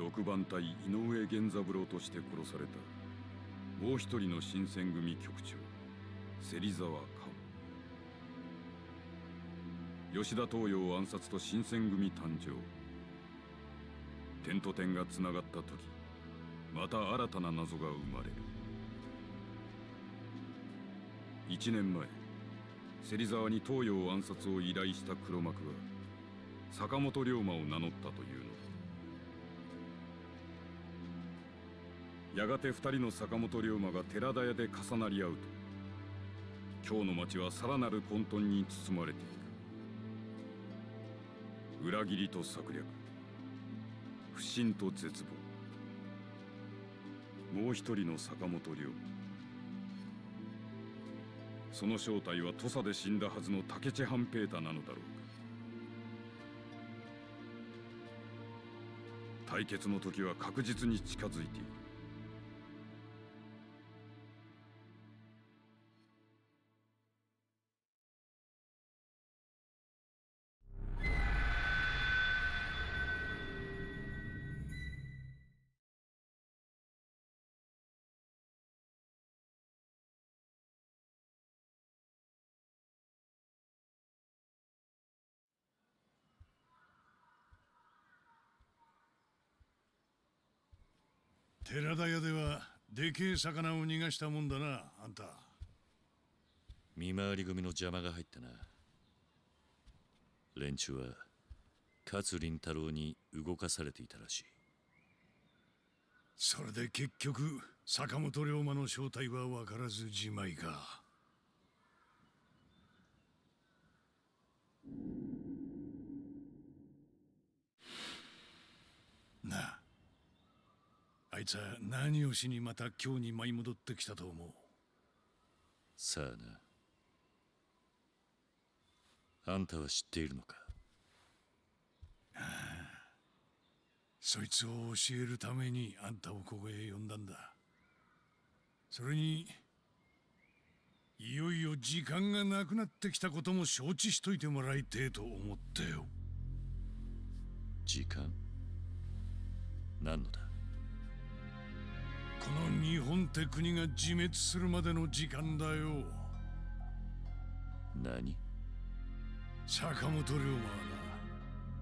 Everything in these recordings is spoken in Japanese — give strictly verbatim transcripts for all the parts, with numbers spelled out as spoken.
ろくばんたい井上源三郎として殺されたもう一人の新選組局長芹沢鴨、吉田東洋暗殺と新選組誕生、点と点がつながった時また新たな謎が生まれる。いちねんまえ芹沢に東洋暗殺を依頼した黒幕は坂本龍馬を名乗ったというのだ。やがてふたりの坂本龍馬が寺田屋で重なり合うと、京の町はさらなる混沌に包まれていく。裏切りと策略、不信と絶望、もう一人の坂本龍馬、その正体は土佐で死んだはずの武市半平太なのだろうか。対決の時は確実に近づいている。寺田屋ではでけえ魚を逃がしたもんだな、あんた。見回り組の邪魔が入ったな。連中は勝林太郎に動かされていたらしい。それで結局坂本龍馬の正体は分からずじまいか。なあ、あいつは何をしにまた京に舞い戻ってきたと思う。さあな。あんたは知っているのか。ああ、そいつを教えるためにあんたをここへ呼んだんだ。それにいよいよ時間がなくなってきたことも承知しといてもらいてえと思ったよ。時間？何のだ？この日本って国が自滅するまでの時間だよ。何？坂本龍馬はな、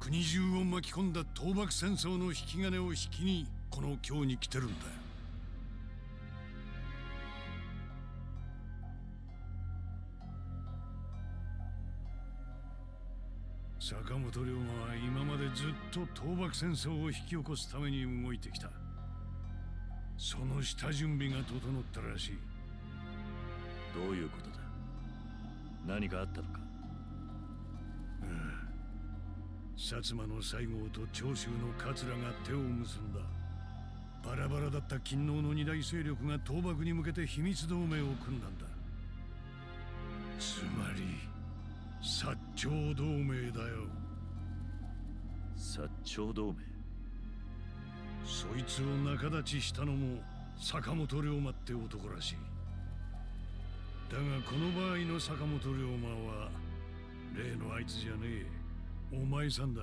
国中を巻き込んだ倒幕戦争の引き金を引きにこの京に来てるんだよ。坂本龍馬は今までずっと倒幕戦争を引き起こすために動いてきた。その下準備が整ったらしい。どういうことだ？何かあったのか？ああ、薩摩の西郷と長州の桂が手を結んだ。バラバラだった勤王の二大勢力が倒幕に向けて秘密同盟を組んだんだ。つまり薩長同盟だよ。薩長同盟？そいつを仲立ちしたのも坂本龍馬って男らしい。だがこの場合の坂本龍馬は例のあいつじゃねえ、お前さんだ。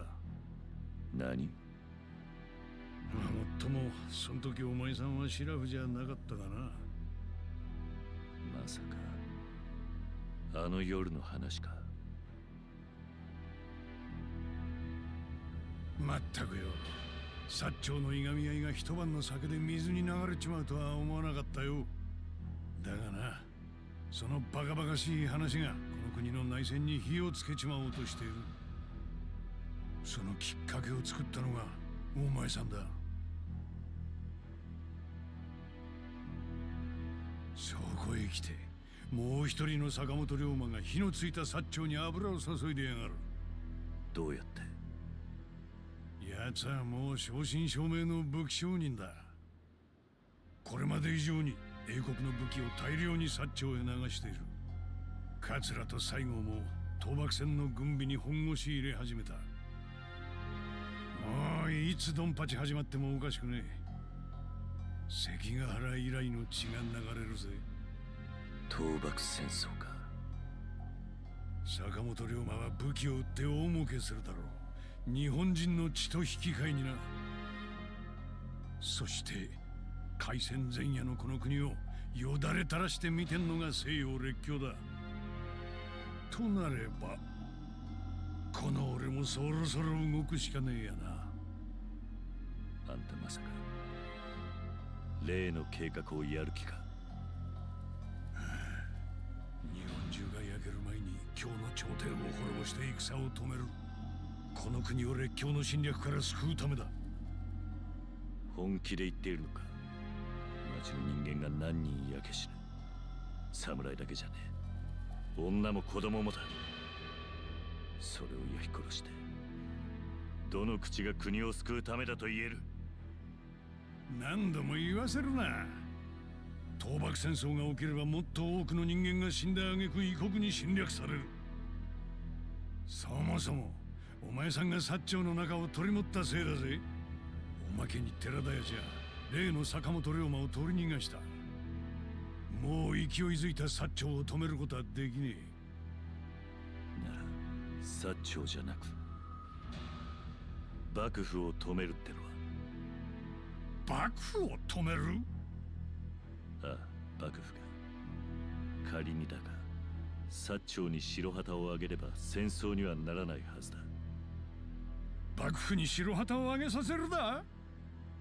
何？まあもっともその時お前さんはシラフじゃなかったかな。まさかあの夜の話か。まったくよ、薩長のいがみ合いが一晩の酒で水に流れちまうとは思わなかったよ。だがな、そのバカバカしい話がこの国の内戦に火をつけちまおうとしている。そのきっかけを作ったのがお前さんだ。そこへ来てもう一人の坂本龍馬が火のついた薩長に油を注いでやがる。どうやって？奴はもう正真正銘の武器商人だ。これまで以上に英国の武器を大量に薩長へ流している。桂と西郷も倒幕戦の軍備に本腰入れ始めた。もういつドンパチ始まってもおかしくねえ。関ヶ原以来の血が流れるぜ。倒幕戦争か。坂本龍馬は武器を売って大儲けするだろう。日本人の血と引き換えにな。そして開戦前夜のこの国をよだれ垂らして見てんのが西洋列強だ。となればこの俺もそろそろ動くしかねえやな。あんたまさか例の計画をやる気か？日本中が焼ける前に今日の朝廷を滅ぼして戦を止める。この国を列強の侵略から救うためだ。本気で言っているのか？町の人間が何人焼け死ぬ。侍だけじゃねえ、女も子供もだ。それを焼き殺してどの口が国を救うためだと言える？何度も言わせるな。倒幕戦争が起きればもっと多くの人間が死んだ挙句異国に侵略される。そもそもお前さんが薩長の中を取り持ったせいだぜ。おまけに寺田屋じゃ例の坂本龍馬を取り逃がした。もう勢いづいた薩長を止めることはできねえ。なら薩長じゃなく幕府を止めるってのは？幕府を止める？ああ、幕府が。仮にだが薩長に白旗をあげれば戦争にはならないはずだ。幕府に白旗をあげさせるだ？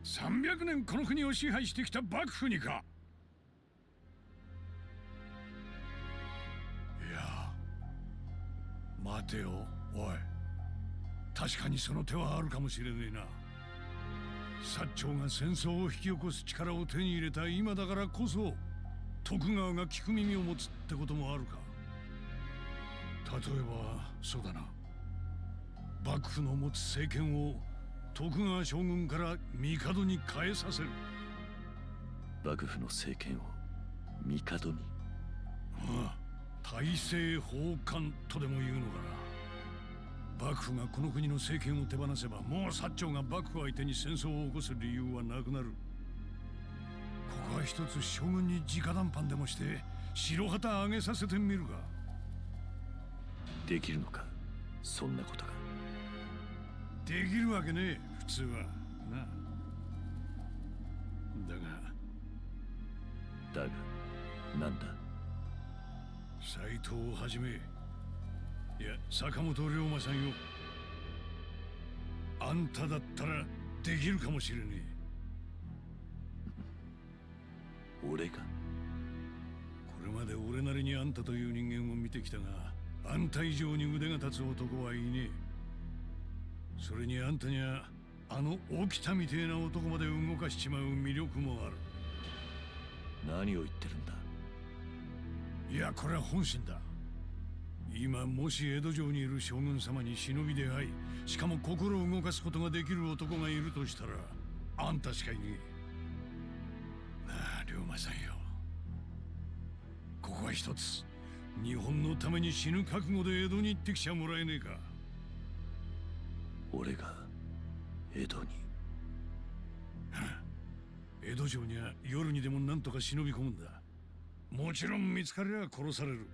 さんびゃくねんこの国を支配してきた幕府にか？いや、待てよ、おい。確かにその手はあるかもしれねえな。薩長が戦争を引き起こす力を手に入れた今だからこそ徳川が聞く耳を持つってこともあるか。例えばそうだな、幕府の持つ政権を徳川将軍から帝に変えさせる。幕府の政権を帝に？ああ、大政奉還とでも言うのかな。幕府がこの国の政権を手放せばもう薩長が幕府相手に戦争を起こす理由はなくなる。ここは一つ将軍に直談判でもして白旗あげさせてみるか。できるのか、そんなことが。できるわけねえ、普通はな。だがだがなんだ？斎藤をはじめ、いや坂本龍馬さんよ、あんただったらできるかもしれねえ。俺か？これまで俺なりにあんたという人間を見てきたが、あんた以上に腕が立つ男はいねえ。それにあんたにはあの起きたみてえな男まで動かしちまう魅力もある。何を言ってるんだ？いや、これは本心だ。今もし江戸城にいる将軍様に忍びで会い、しかも心を動かすことができる男がいるとしたらあんたしかいねえ。なあ龍馬さんよ、ここは一つ日本のために死ぬ覚悟で江戸に行ってきちゃもらえねえか。俺が江戸に？江戸城には夜にでも何とか忍び込むんだ。もちろん見つかりゃ殺される。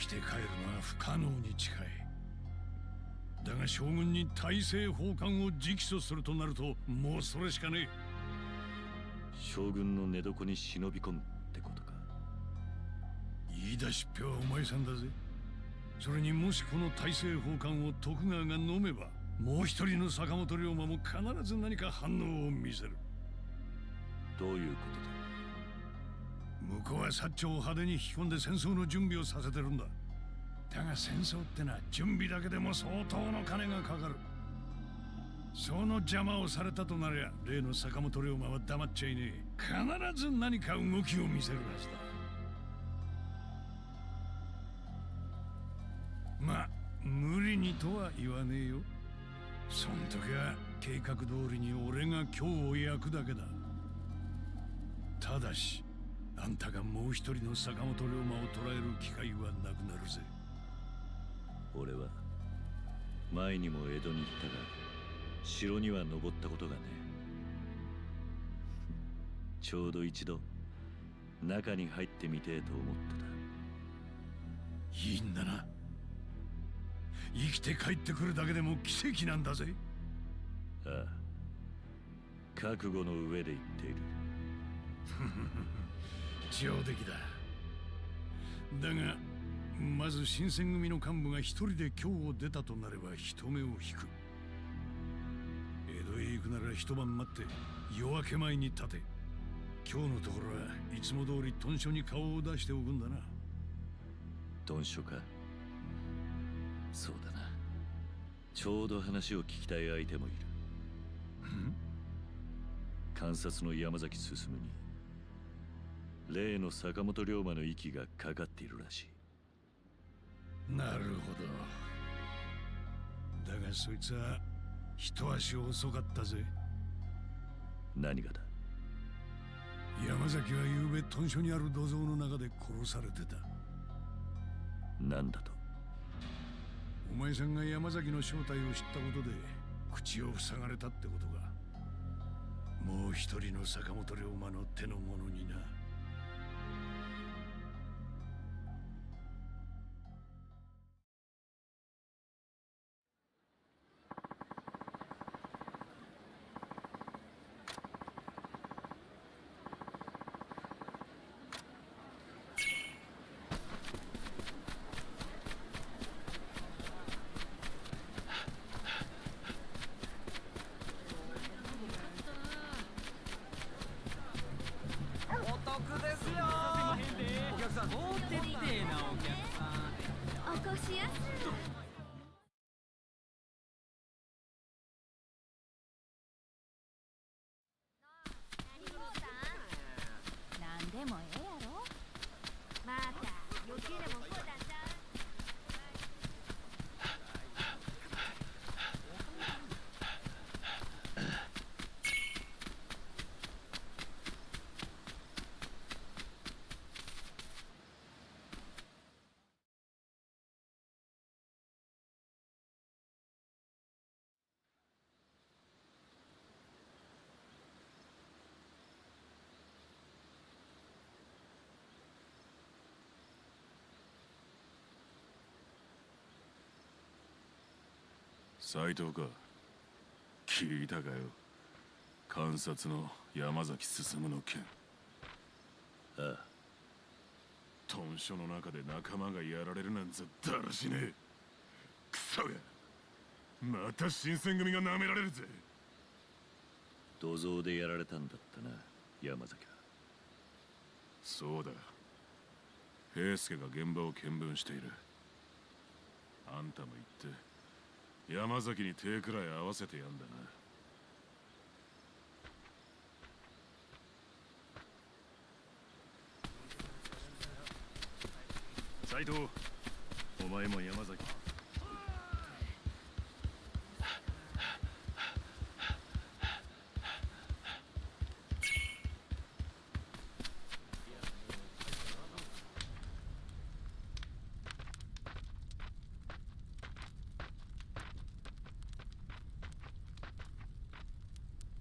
生きて帰るのは不可能に近い。だが将軍に大政奉還を直訴するとなるともうそれしかねえ。将軍の寝床に忍び込むってことか。言い出しっぺはお前さんだぜ。それにもしこの大政奉還を徳川が飲めば、もう一人の坂本龍馬も必ず何か反応を見せる。どういうことだ？向こうは薩長を派手に引き込んで戦争の準備をさせてるんだ。だが戦争ってのは準備だけでも相当の金がかかる。その邪魔をされたとなりゃ例の坂本龍馬は黙っちゃいねえ。必ず何か動きを見せるはずだ。まあ無理にとは言わねえよ。そん時は計画通りに俺が今日を焼くだけだ。ただしあんたがもう一人の坂本龍馬を捕らえる機会はなくなるぜ。俺は前にも江戸に行ったが城には登ったことがねえ。ちょうど一度中に入ってみてえと思ってた。いいんだな、生きて帰ってくるだけでも奇跡なんだぜ。ああ、覚悟の上で言っている。上出来だ。だがまず新選組の幹部が一人で京を出たとなれば人目を引く。江戸へ行くなら一晩待って夜明け前に立て。今日のところはいつも通り屯所に顔を出しておくんだな。屯所か。そうだな。ちょうど話を聞きたい相手もいる。観察の山崎進に例の坂本龍馬の息がかかっているらしい。なるほど。だがそいつは一足遅かったぜ。何がだ。山崎はゆうべ屯所にある土蔵の中で殺されてた。何だと。お前さんが山崎の正体を知ったことで口を塞がれたってことが。もう一人の坂本龍馬の手の者にな。斎藤か。聞いたかよ、監察の山崎進の件。ああ、屯所の中で仲間がやられるなんざだらしねえ。クソが、また新選組がなめられるぜ。土蔵でやられたんだったな、山崎は。そうだ、平助が現場を見分している。あんたも行って山崎に手くらい合わせてやんだな。斎藤、お前も山崎。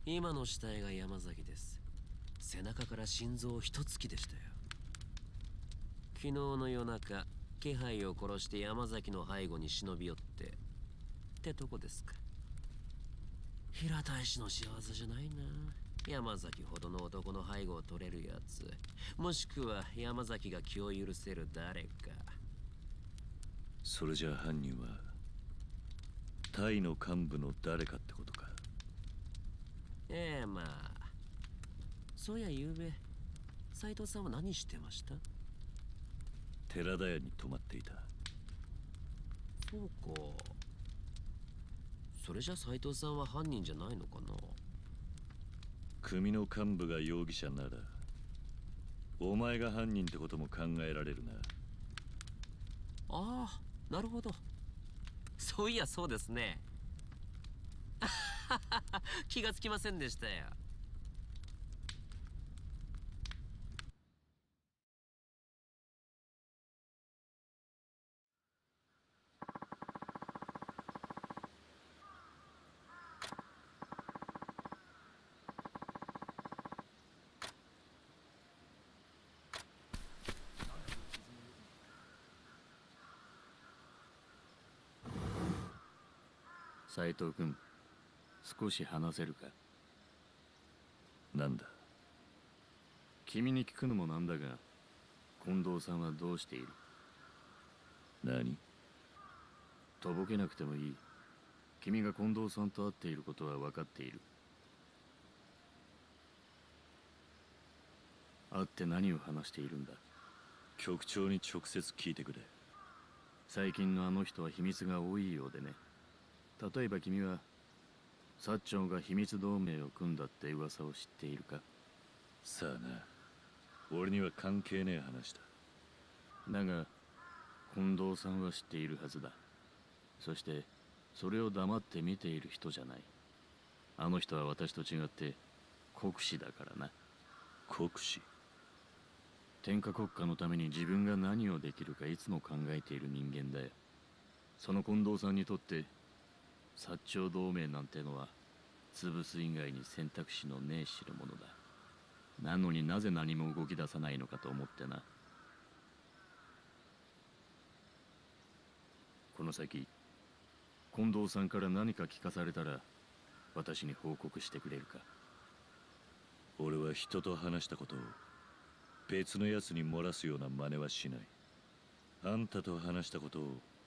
今の死体が山崎です。背中から心臓一突きでしたよ。昨日の夜中、気配を殺して山崎の背後に忍び寄ってってとこですか。平田医師の仕業じゃないな。山崎ほどの男の背後を取れるやつ、もしくは山崎が気を許せる誰か。それじゃあ犯人はタイの幹部の誰かってことか。ええ、まあ。そういやゆうべ斎藤さんは何してました？寺田屋に泊まっていた。そうか。それじゃ斎藤さんは犯人じゃないのかな。組の幹部が容疑者ならお前が犯人ってことも考えられるな。ああ、なるほど。そういやそうですね。気がつきませんでしたよ。斎藤君、少し話せるか。なんだ。君に聞くのもなんだが、近藤さんはどうしている？何？とぼけなくてもいい。君が近藤さんと会っていることは分かっている。会って何を話しているんだ？局長に直接聞いてくれ。最近のあの人は秘密が多いようでね。例えば君は薩長が秘密同盟を組んだって噂を知っているか？さあな、俺には関係ねえ話だ。だが近藤さんは知っているはずだ。そしてそれを黙って見ている人じゃない。あの人は私と違って国士だからな。国士？天下国家のために自分が何をできるかいつも考えている人間だよ。その近藤さんにとって薩長同盟なんてのは潰す以外に選択肢のねえ代物だ。なのになぜ何も動き出さないのかと思ってな。この先近藤さんから何か聞かされたら私に報告してくれるか？俺は人と話したことを別のやつに漏らすような真似はしない。あんたと話したことを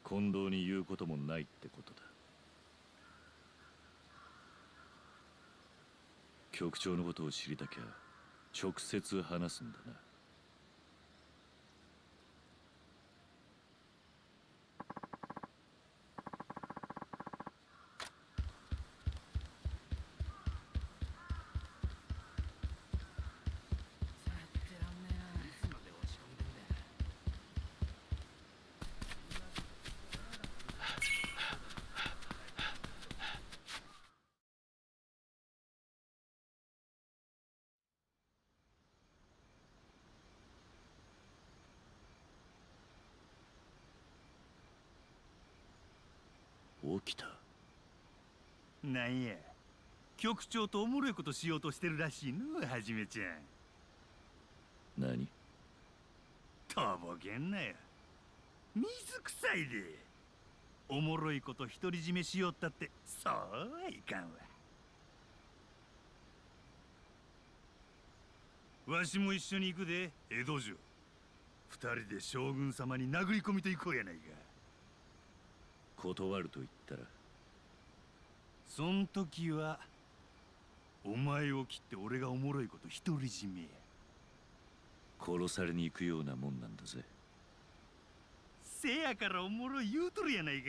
近藤に言うこともないってことだ。局長のことを知りたきゃ直接話すんだな。起きた。なんや、局長とおもろいことしようとしてるらしいの、はじめちゃん。何？とぼけんなよ。水臭いで。おもろいこと独り占めしよったってそうはいかんわ。わしも一緒に行くで、江戸城。二人で将軍様に殴り込みと行こうやないか。断ると言ったら、そん時はお前を切って俺がおもろいこと独り占めや。殺されに行くようなもんなんだぜ。せやからおもろい言うとるやないか。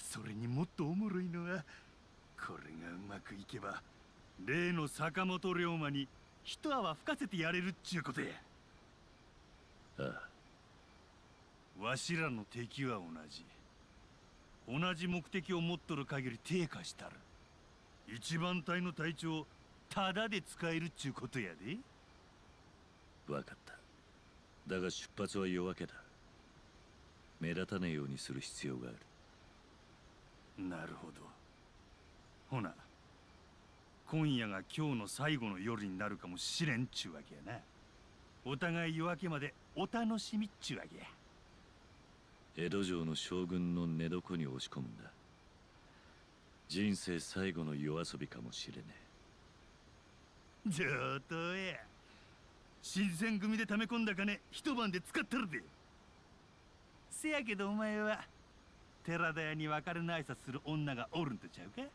それにもっとおもろいのは、これがうまくいけば例の坂本龍馬に一泡吹かせてやれるっちゅうことや。ああ、わしらの敵は同じ。同じ目的を持っとる限り低下したる一番隊の隊長タダで使えるっちゅうことやで。分かった。だが出発は夜明けだ。目立たねえようにする必要がある。なるほど。ほな今夜が今日の最後の夜になるかもしれんっちゅうわけやな。お互い夜明けまでお楽しみっちゅうわけや。江戸城の将軍の寝床に押し込むんだ。人生最後の夜遊びかもしれねえ。上等や。新選組で溜め込んだ金一晩で使ったるで。せやけどお前は寺田屋に別れの挨拶する女がおるんとちゃうか？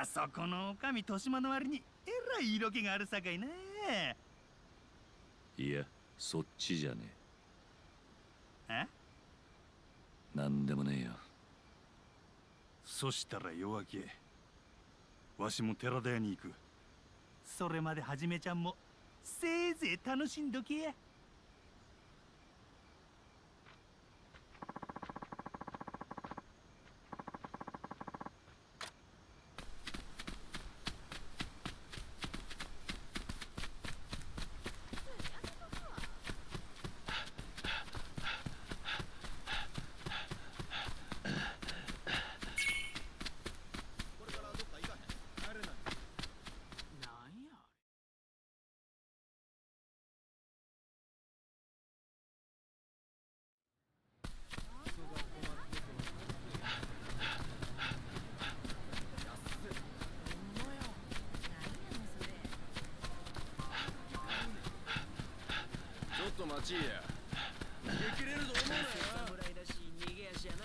あそこの女将豊島の割にえらい色気があるさかいな。いや、そっちじゃねえ。え？なんでもねえよ。そしたら夜明け、わしも寺田屋に行く。それまではじめちゃんもせいぜい楽しんどけや。ちいいや。逃げ切れると思うなよな。侍らしい逃げ足やな。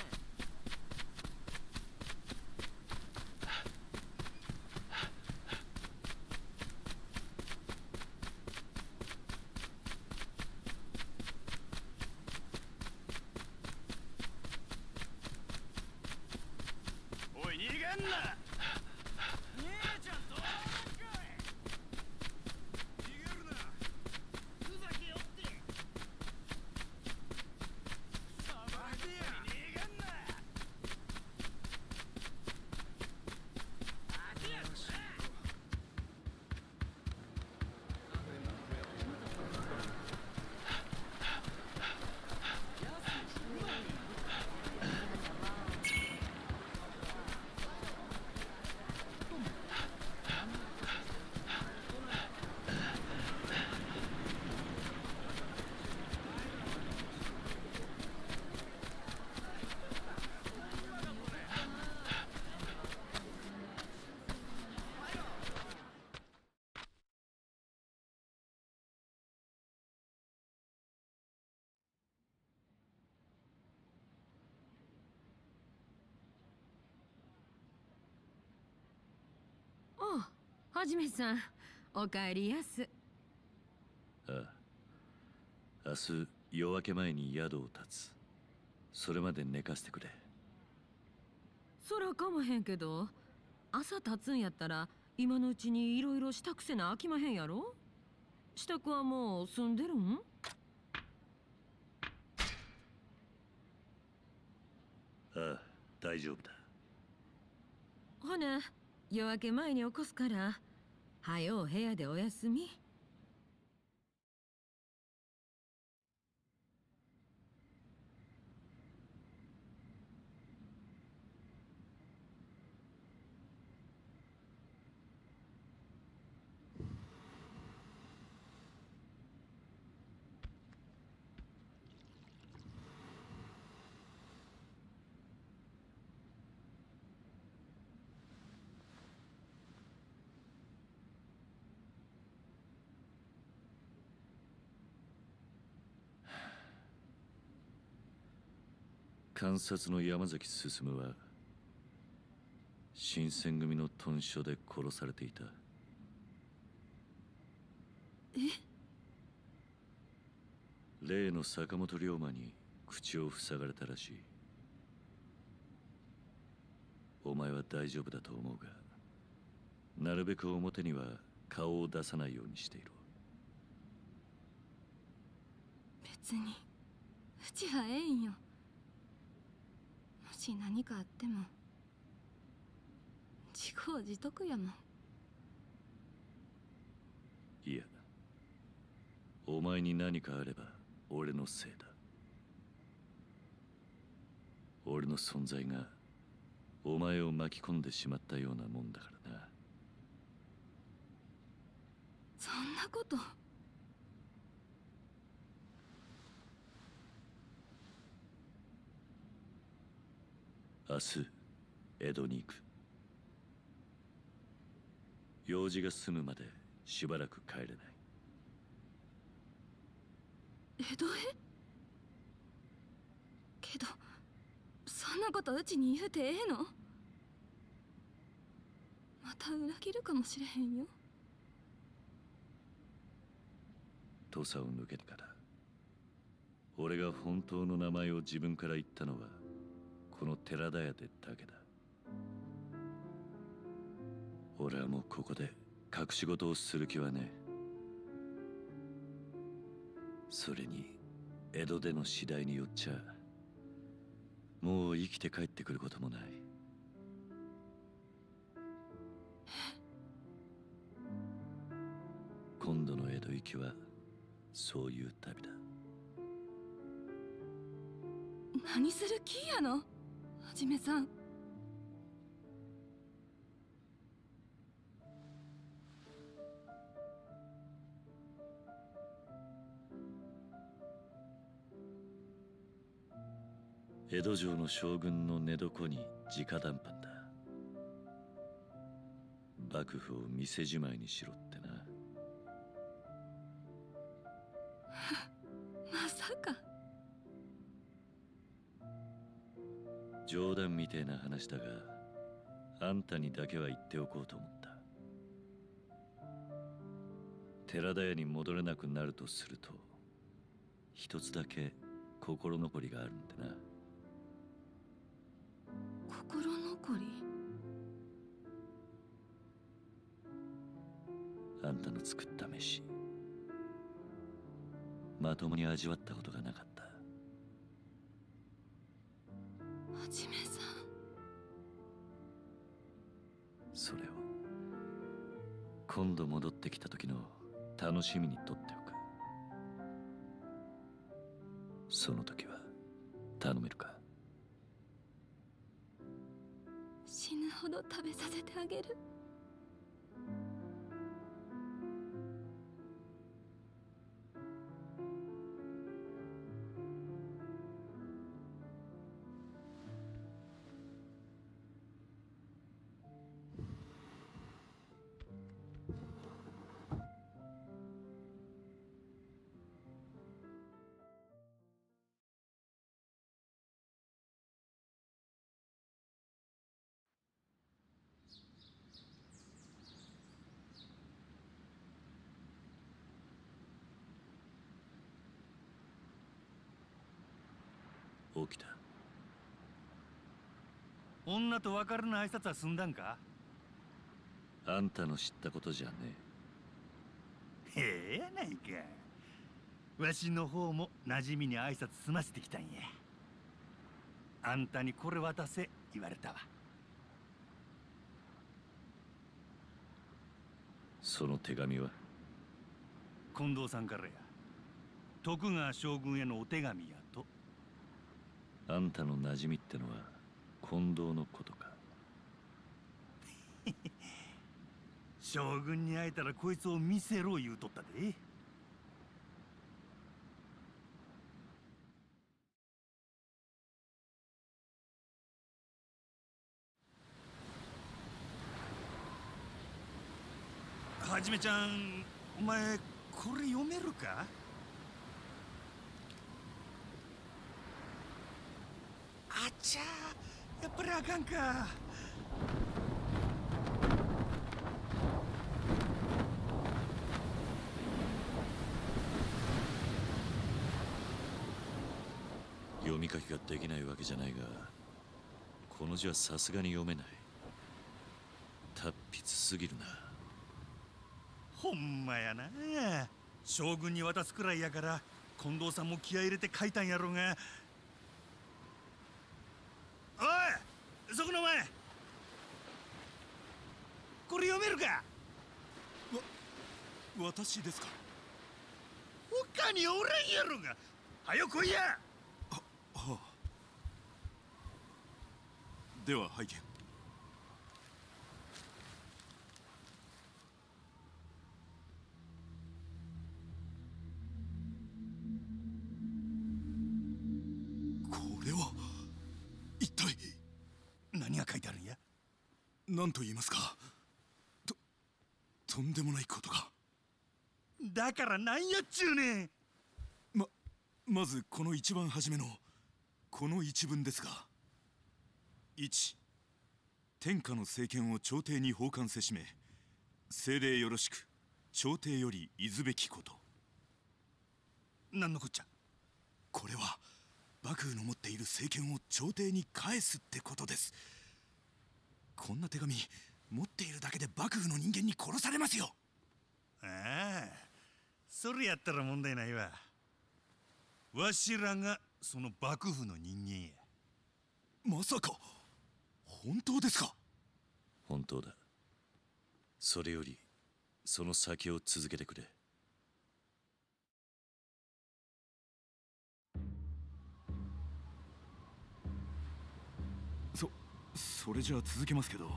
はじめさん、お帰りやす。ああ、明日夜明け前に宿を立つ。それまで寝かせてくれ。空かもへんけど、朝立つんやったら今のうちにいろいろ支度せなあきまへんやろ。支度はもう済んでるん？ああ、大丈夫だ。ほな夜明け前に起こすから。はよう部屋でおやすみ。観察の山崎進は新選組の屯所で殺されていた。え？例の坂本龍馬に口を塞がれたらしい。お前は大丈夫だと思うが、なるべく表には顔を出さないようにしていろ。別にうちはええんよ。もし何かあっても自業自得やもん。いや、お前に何かあれば俺のせいだ。俺の存在がお前を巻き込んでしまったようなもんだからな。そんなこと。明日、江戸に行く。用事が済むまでしばらく帰れない。江戸へ？けど、そんなことうちに言うてええの？また裏切るかもしれへんよ。土佐を抜けてから、俺が本当の名前を自分から言ったのは、この寺田屋でだけだ。俺はもうここで隠し事をする気はねえ。それに江戸での次第によっちゃもう生きて帰ってくることもない。今度の江戸行きはそういう旅だ。何する気やの？はじめさん。江戸城の将軍の寝床に直談判だ。幕府を店じまいにしろってな。まさか。冗談みてえな話だが、あんたにだけは言っておこうと思った。寺田屋に戻れなくなるとすると、一つだけ心残りがあるんでな。心残り？あんたの作った飯、まともに味わったことがなかった。はじめさん、それを今度戻ってきた時の楽しみにとっておく。その時は頼めるか？死ぬほど食べさせてあげる。起きた。女と別れの挨拶は済んだんか？あんたの知ったことじゃねえ。へえやないか。わしの方も馴染みに挨拶済ませてきたんや。あんたにこれ渡せ言われたわ。その手紙は？近藤さんからや。徳川将軍へのお手紙やと。あんたの馴染みってのは近藤のことか？将軍に会えたらこいつを見せろ言うとったで。はじめちゃん、お前これ読めるか？あちゃー、やっぱりあかんか。読み書きができないわけじゃないが、この字はさすがに読めない。達筆すぎるな。ほんまやな。将軍に渡すくらいやから近藤さんも気合い入れて書いたんやろうが。そこのお前、これ読めるか？わ、私ですか？他におらんやろが。はよ来いや。は、はあ、では拝見。何と言いますか。と、とんでもないことが。だからなんやっちゅうねん。ま、まずこの一番初めのこの一文ですが、いち、天下の政権を朝廷に奉還せしめ、政令よろしく、朝廷よりいずべきこと。何のこっちゃ。これは幕府の持っている政権を朝廷に返すってことです。こんな手紙持っているだけで幕府の人間に殺されますよ。ああ、それやったら問題ないわ。わしらがその幕府の人間や。まさか本当ですか？本当だ。それよりその先を続けてくれ。それじゃあ続けますけど、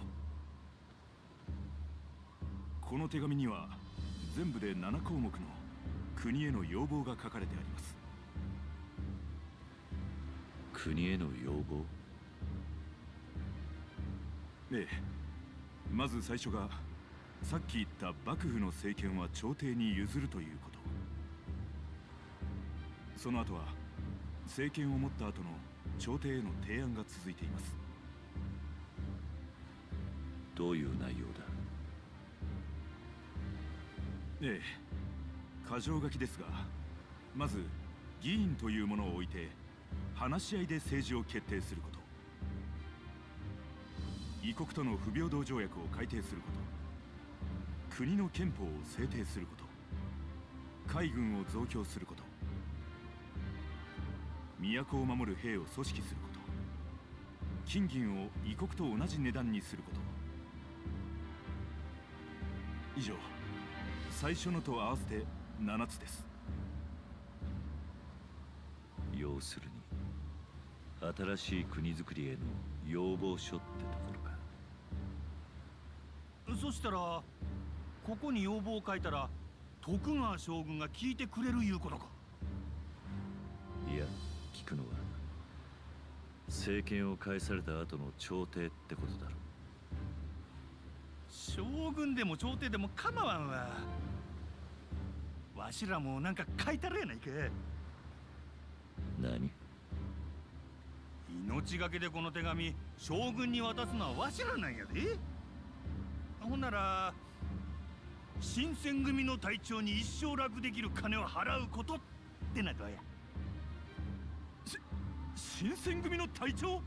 この手紙には全部でなな項目の国への要望が書かれてあります。国への要望？ええ、まず最初がさっき言った幕府の政権は朝廷に譲るということ。その後は政権を持った後の朝廷への提案が続いています。どういう内容だ？ええ、箇条書きですが、まず議員というものを置いて話し合いで政治を決定すること、異国との不平等条約を改定すること、国の憲法を制定すること、海軍を増強すること、都を守る兵を組織すること、金銀を異国と同じ値段にすること、以上最初のと合わせてななつです。要するに新しい国づくりへの要望書ってところか。そしたらここに要望を書いたら徳川将軍が聞いてくれるいうことか。いや、聞くのは政権を返された後の朝廷ってことだろう。将軍でも朝廷でも構わんわ。わしらもなんか書いたらやないか。何？命がけでこの手紙将軍に渡すのはわしらなんやで。ほんなら新選組の隊長に一生楽できる金を払うことってなどや。し新選組の隊長、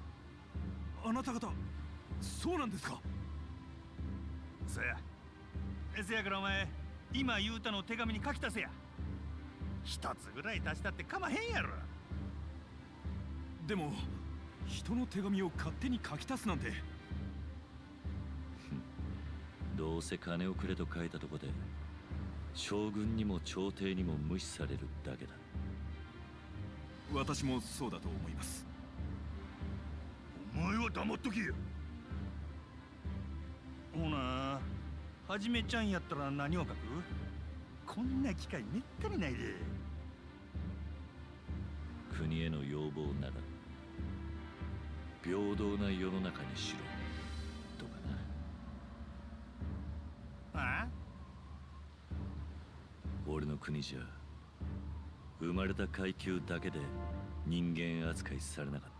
あなた方そうなんですか？そやせやからお前今言うたのを手紙に書き足せや。一つぐらい足したってかまへんやろ。でも人の手紙を勝手に書き足すなんてどうせ金をくれと書いたとこで将軍にも朝廷にも無視されるだけだ。私もそうだと思います。お前は黙っとけ。ほなはじめちゃんやったら何を書く？こんな機会めったにないで。国への要望なら平等な世の中にしろとかな。ああ？俺の国じゃ生まれた階級だけで人間扱いされなかった。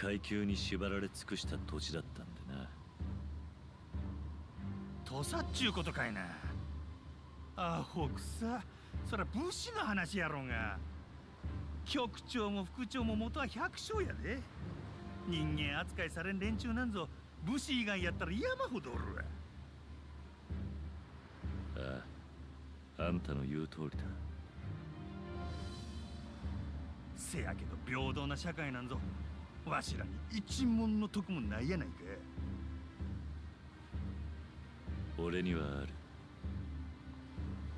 階級に縛られ尽くした土地だったんでな。土佐っちゅうことかいな。アホくさ、そりゃ武士の話やろうが。局長も副長も元は百姓やで。人間扱いされん連中なんぞ武士以外やったら山ほどおるわ。ああ、あんたの言う通りだ。せやけど平等な社会なんぞわしらに一文の得もないやないか。俺にはある。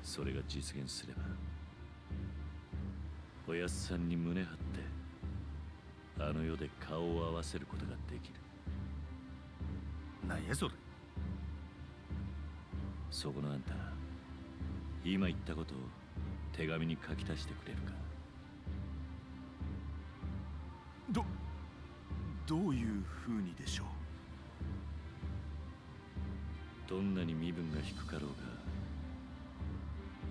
それが実現すればおやっさんに胸張ってあの世で顔を合わせることができる。何やそれ。そこのあんた、今言ったことを手紙に書き足してくれるか。どどういうふうにでしょう。どんなに身分が低かろう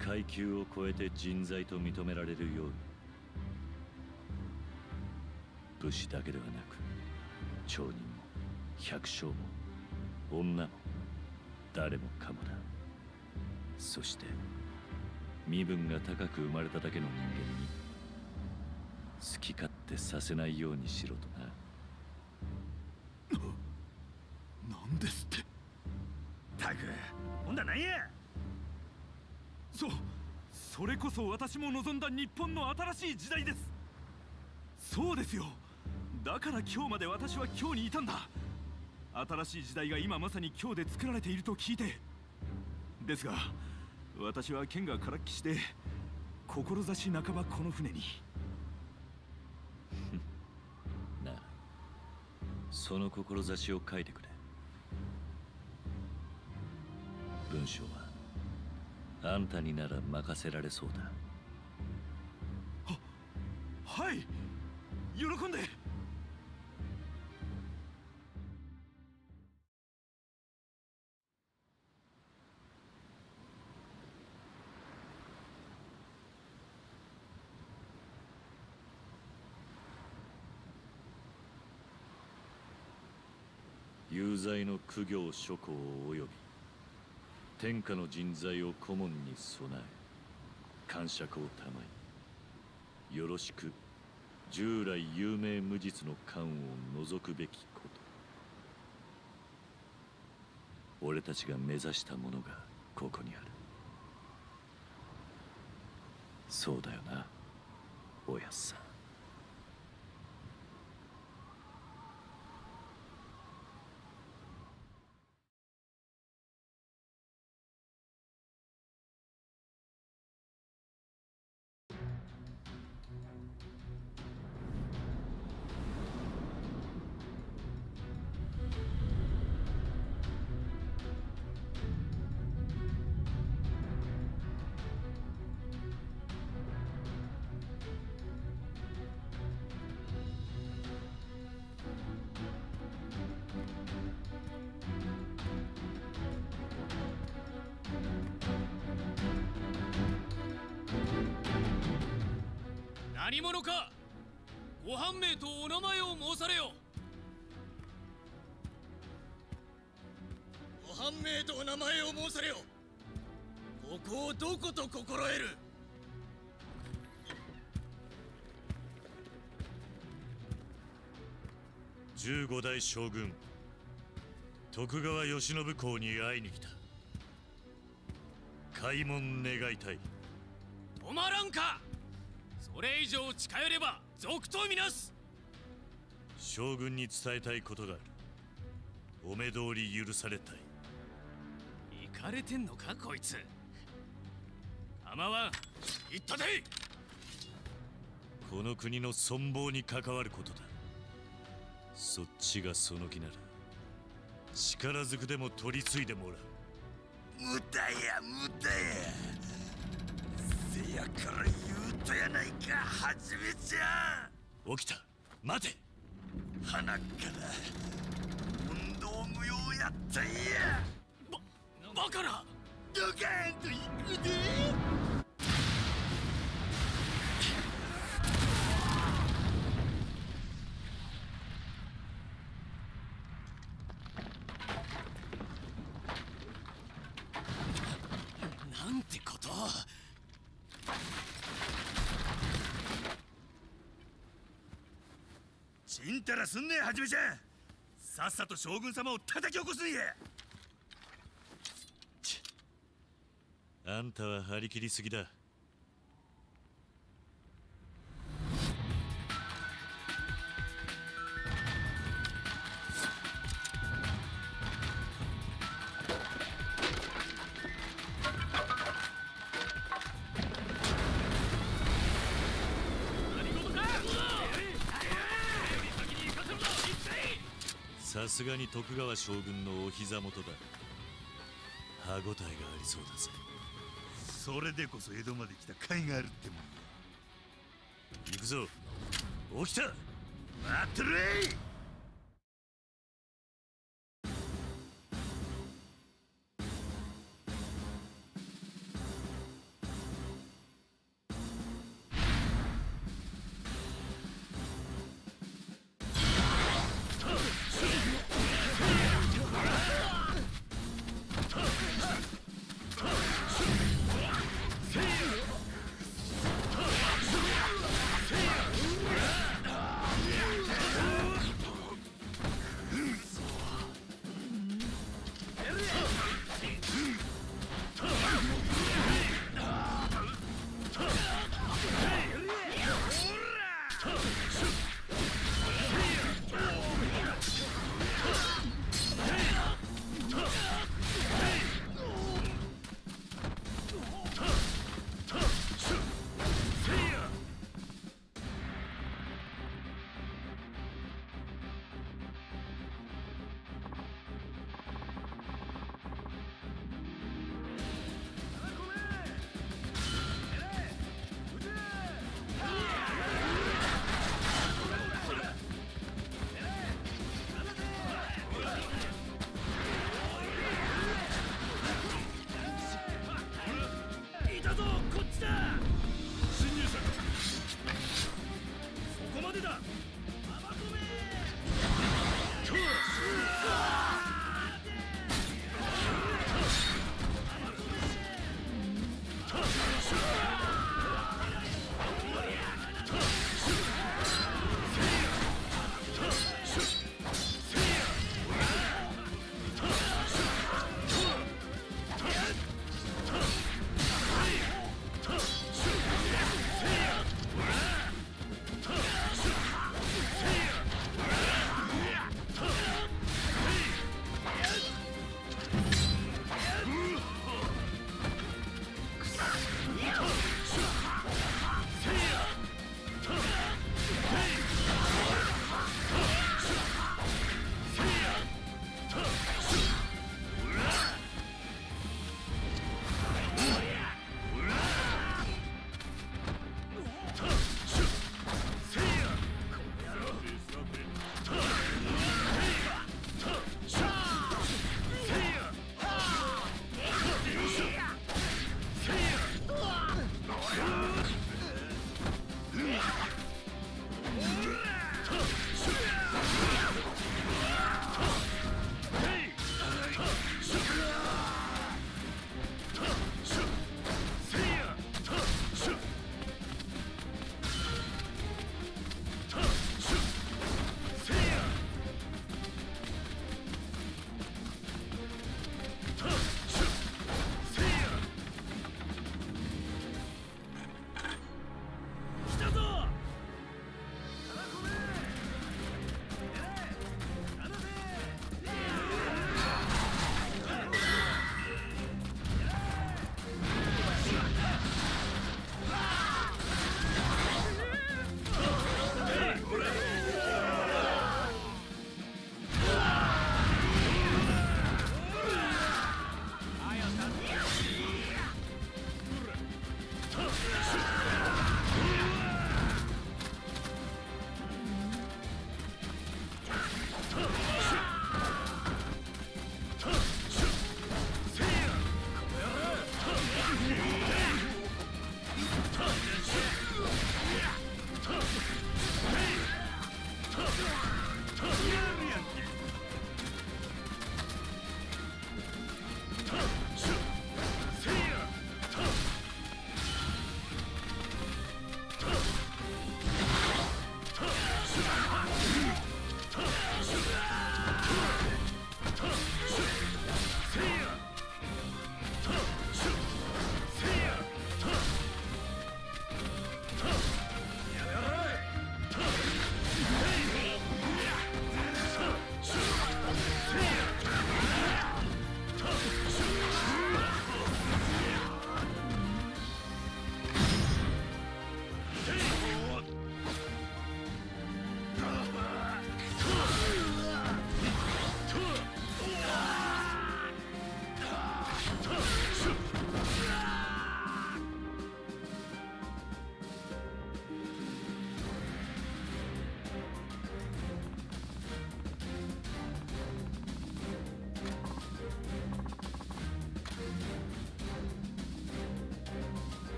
が階級を超えて人材と認められるように、武士だけではなく町人も百姓も女も誰もかもだ。そして身分が高く生まれただけの人間に好き勝手させないようにしろとな。何ですって。ったく、ほんだなんや。そそれこそ私も望んだ日本の新しい時代です。そうですよ。だから今日まで私は今日にいたんだ。新しい時代が今まさに今日で作られていると聞いて。ですが私は剣がからっきしで志半ばこの船になあ、その志を書いてくれ。文章はあんたになら任せられそうだ。ははい、喜んで。有罪の苦行諸行及び天下の人材を顧問に備え感触をたまい、よろしく従来有名無実の官を除くべきこと、俺たちが目指したものがここにある。そうだよな、おやっさん。何者か、ご判明とお名前を申されよ。ご判明とお名前を申されよ。ここをどこと心得る。十五代将軍徳川慶喜公に会いに来た。開門願いたい。止まらんか。それ以上近寄れば賊とみなす。将軍に伝えたいことがある。お目通り許されたい。行かれてんのかこいつ。構わん。行ったで。この国の存亡に関わることだ。そっちがその気なら力ずくでも取り継いでもらう。無駄や無駄や。せやから言うとやないか、はじめちゃん。起きた、待て。はなっから問答無用やったんや。ば、バカな。ドカーンと行くで。なんてこと。ちんたらすんねえ、はじめちゃん。さっさと将軍様を叩き起こすんや。あんたは張り切りすぎだ。さすがに徳川将軍のお膝元だ。歯応えがありそうだぜ。それでこそ江戸まで来た甲斐があるってもん。行くぞ。起きた。待ってるれ。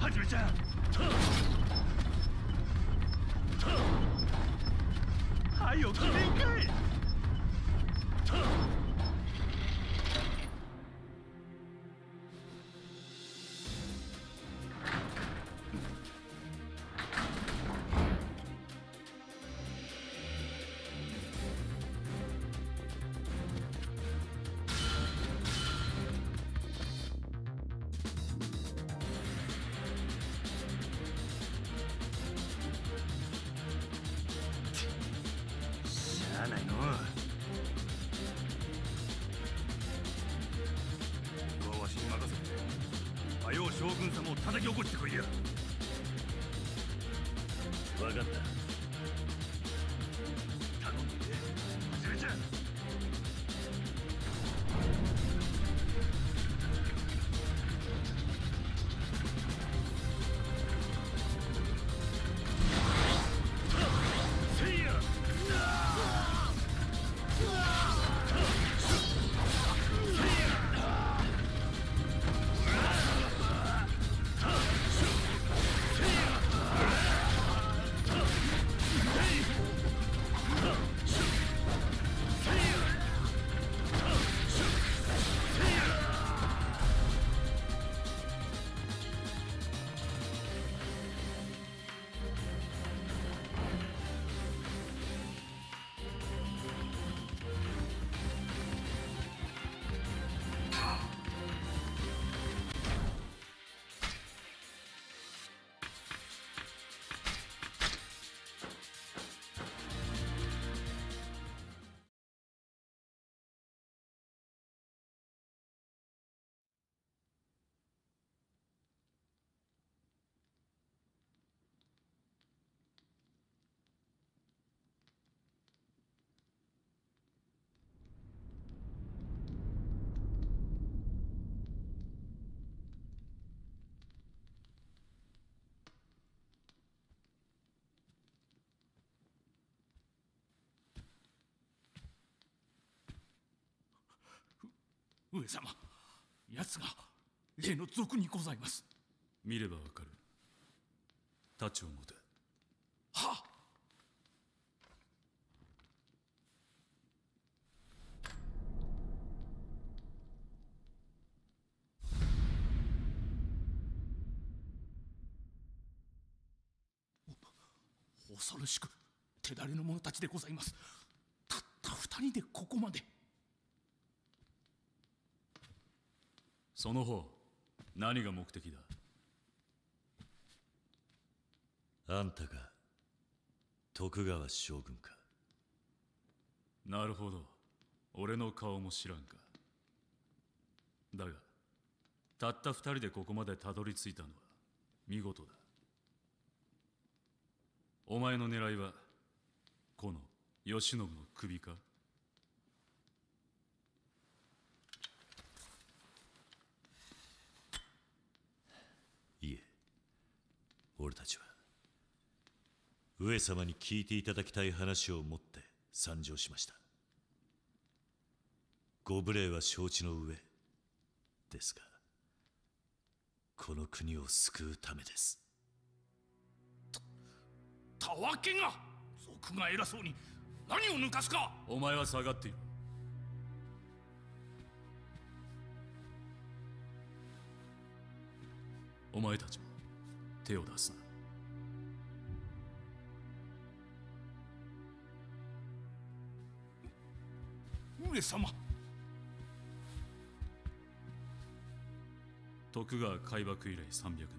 はじめちゃん。はいよ、記念会。将軍様を叩き起こしてこいや。分かった、頼んでいてはじめちゃん。上様、奴が例の賊にございます。見ればわかる。太刀を持て。はっ。お恐ろしく手だれの者たちでございます。たった二人でここまで。その方、何が目的だ。あんたが徳川将軍か。なるほど、俺の顔も知らんか。だがたった二人でここまでたどり着いたのは見事だ。お前の狙いはこの慶喜の首か。いえ、俺たちは上様に聞いていただきたい話を持って参上しました。ご無礼は承知の上ですが、この国を救うためです。たたわけが。賊が偉そうに何を抜かすか。お前は下がっている。お前たちも手を出すな。上様、徳川開幕以来さんびゃくねん、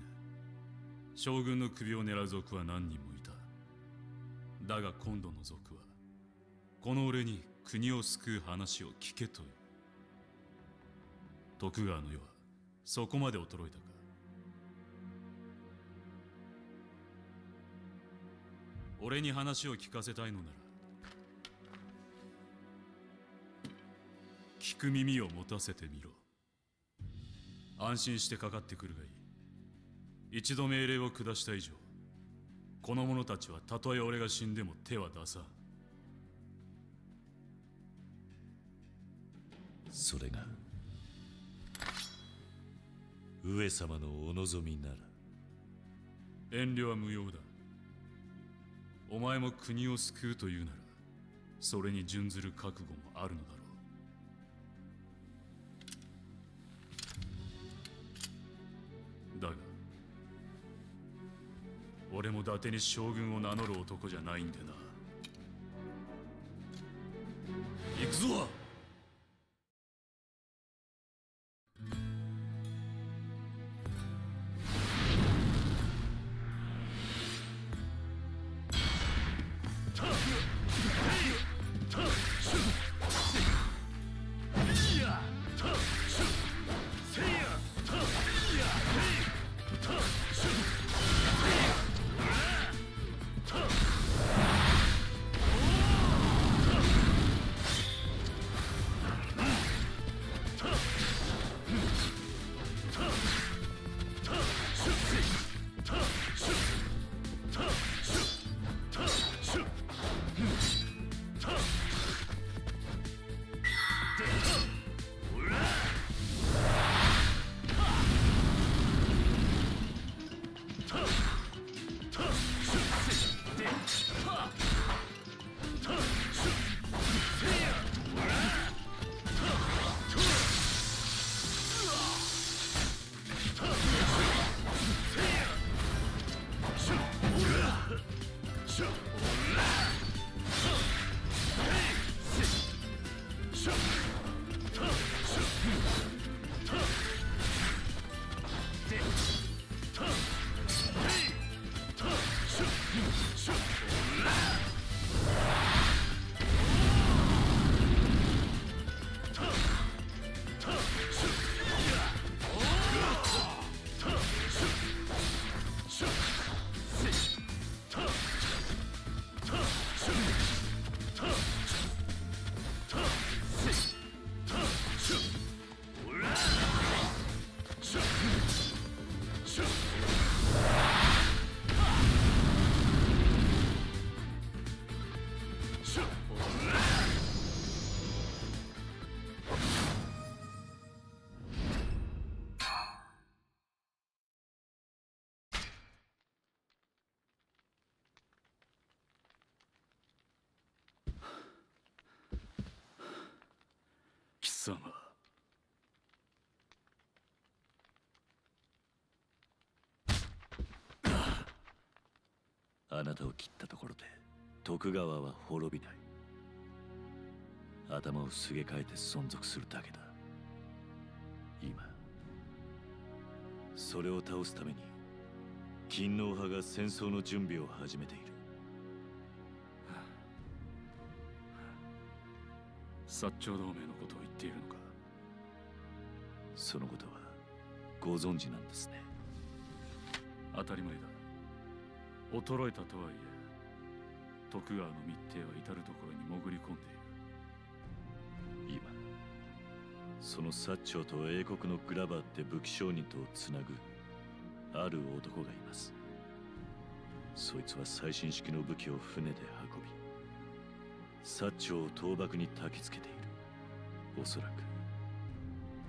将軍の首を狙う賊は何人もいた。だが今度の賊はこの俺に国を救う話を聞けという。徳川の世はそこまで衰えたか。俺に話を聞かせたいのなら聞く耳を持たせてみろ。安心してかかってくるがいい。一度命令を下した以上、この者たちはたとえ俺が死んでも手は出さん。それが上様のお望みなら。遠慮は無用だ。お前も国を救うというなら、それに準ずる覚悟もあるのだろう。だが、俺も伊達に将軍を名乗る男じゃないんでな。行くぞ！貴様、あなたを切ったところで徳川は滅びない。頭をすげ替えて存続するだけだ。今それを倒すために勤皇派が戦争の準備を始めている。薩長同盟のことを言っているのか。そのことはご存知なんですね。当たり前だ。衰えたとはいえ、徳川の密偵は至るところに潜り込んでいる。今その薩長と英国のグラバーって武器商人とをつなぐある男がいます。そいつは最新式の武器を船で運び、薩長を倒幕に焚きつけている。おそらく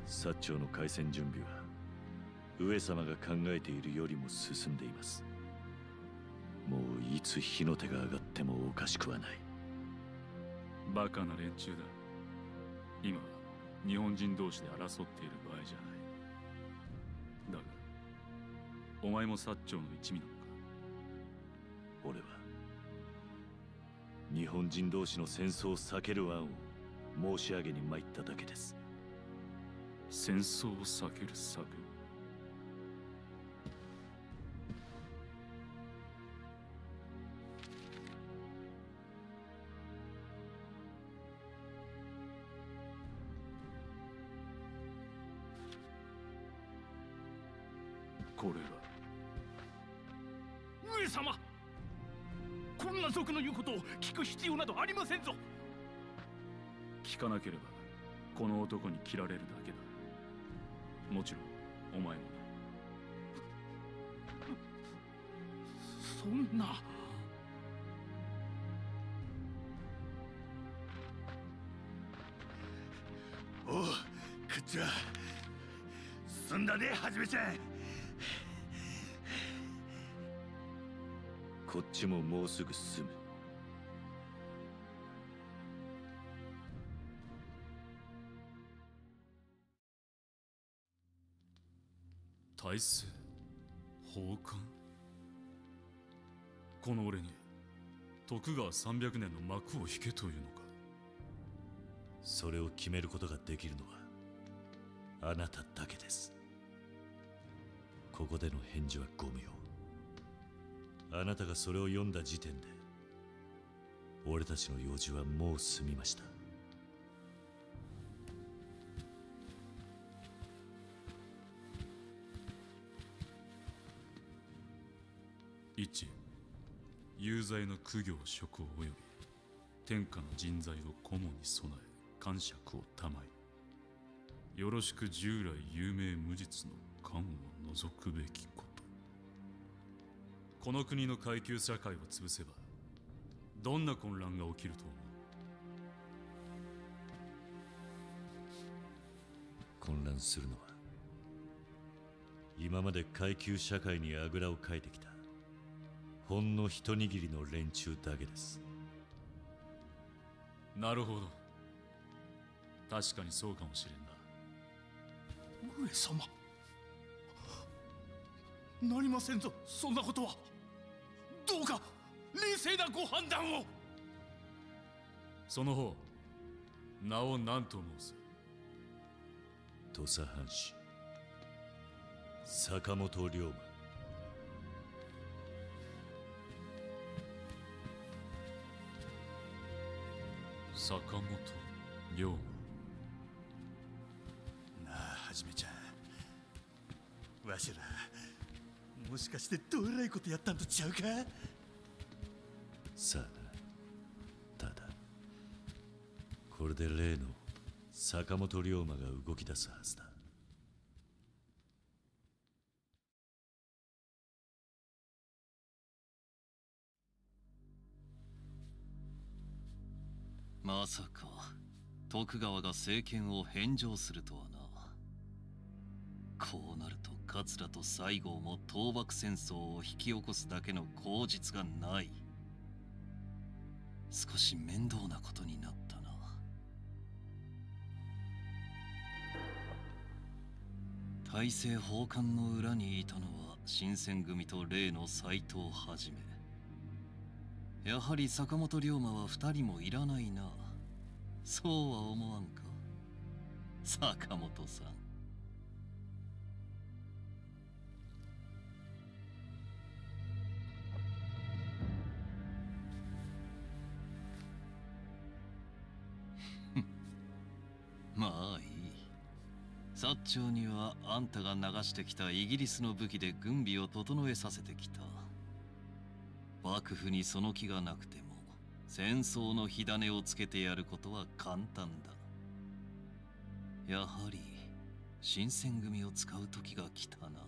薩長の開戦準備は上様が考えているよりも進んでいます。もういつ火の手が上がってもおかしくはない。バカな連中だ。今は日本人同士で争っている場合じゃない。だがお前も薩長の一味なのか。俺は日本人同士の戦争を避ける案を申し上げに参っただけです。戦争を避ける策。これは上様、こんな賊の言うことを聞く必要などありませんぞ。聞かなければこの男に切られるだけだ。もちろんお前もだ。そんな。おう、こっちは済んだね、はじめちゃん。こっちももうすぐ済む。大勢奉還、この俺に徳川さんびゃくねんの幕を引けというのか。それを決めることができるのはあなただけです。ここでの返事はご無用。あなたがそれを読んだ時点で俺たちの用事はもう済みました。一、有罪の苦行職を及び天下の人材を顧問に備え官爵を賜い、よろしく従来有名無実の官を除くべきこと。この国の階級社会を潰せばどんな混乱が起きると思う。混乱するのは今まで階級社会にあぐらをかいてきたほんの一握りの連中だけです。なるほど、確かにそうかもしれんな。上様、なりませんぞ、そんなことは。どうか冷静なご判断を。その方、名を何と申す。土佐藩士坂本龍馬。坂本龍馬なあ、はじめちゃん、わしらもしかしてどえらいことやったんとちゃうか。さあ、ただこれで例の坂本龍馬が動き出すはずだ。まさか徳川が政権を返上するとはな。こうなると桂と西郷も倒幕戦争を引き起こすだけの口実がない。少し面倒なことになったな。大政奉還の裏にいたのは新選組と例の斎藤はじめ。やはり坂本龍馬は二人もいらないな。そうは思わんか、坂本さん。まあいい。薩長にはあんたが流してきたイギリスの武器で軍備を整えさせてきた。幕府にその気がなくても戦争の火種をつけてやることは簡単だ。やはり新選組を使う時が来たな。